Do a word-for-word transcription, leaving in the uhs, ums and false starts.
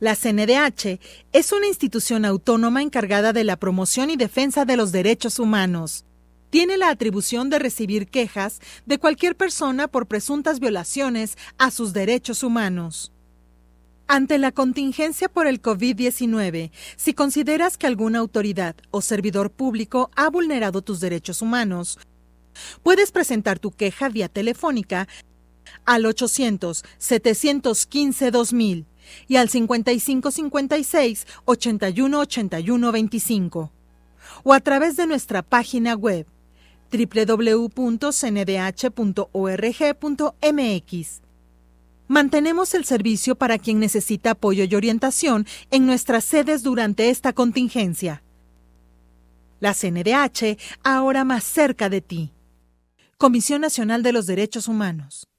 La C N D H es una institución autónoma encargada de la promoción y defensa de los derechos humanos. Tiene la atribución de recibir quejas de cualquier persona por presuntas violaciones a sus derechos humanos. Ante la contingencia por el COVID diecinueve, si consideras que alguna autoridad o servidor público ha vulnerado tus derechos humanos, puedes presentar tu queja vía telefónica al ochocientos, setecientos quince, dos mil y al cincuenta y cinco cincuenta y seis, ochenta y uno ochenta y uno veinticinco o a través de nuestra página web doble u doble u doble u punto c n d h punto org punto m x. Mantenemos el servicio para quien necesita apoyo y orientación en nuestras sedes durante esta contingencia. La C N D H, ahora más cerca de ti. Comisión Nacional de los Derechos Humanos.